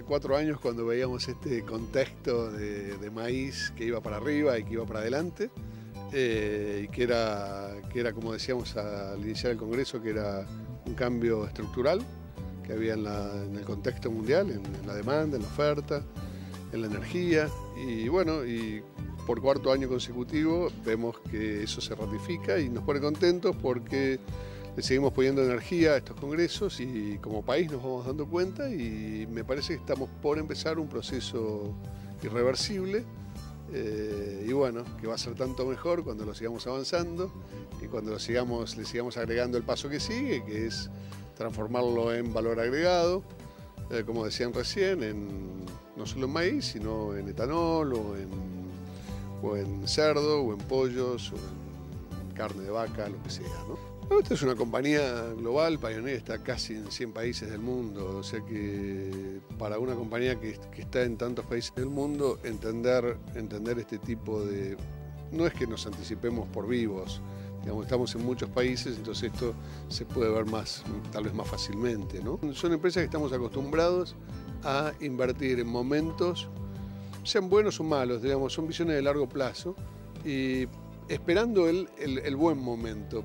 Hace 4 años, cuando veíamos este contexto de maíz que iba para arriba y que iba para adelante, y que era, como decíamos al iniciar el Congreso, que era un cambio estructural que había en el contexto mundial, en la demanda, en la oferta, en la energía, y bueno, y por 4 año consecutivo vemos que eso se ratifica y nos pone contentos porque le seguimos poniendo energía a estos congresos y como país nos vamos dando cuenta y me parece que estamos por empezar un proceso irreversible y bueno, que va a ser tanto mejor cuando lo sigamos avanzando y cuando le sigamos agregando el paso que sigue, que es transformarlo en valor agregado, como decían recién, no solo en maíz, sino en etanol o en cerdo o en pollos o en carne de vaca, lo que sea, ¿no? Esta es una compañía global, Pioneer está casi en 100 países del mundo, o sea que para una compañía que está en tantos países del mundo, entender este tipo de... No es que nos anticipemos por vivos, digamos, estamos en muchos países, entonces esto se puede ver más, tal vez más fácilmente, ¿no? Son empresas que estamos acostumbrados a invertir en momentos, sean buenos o malos, digamos, son visiones de largo plazo, y esperando el buen momento.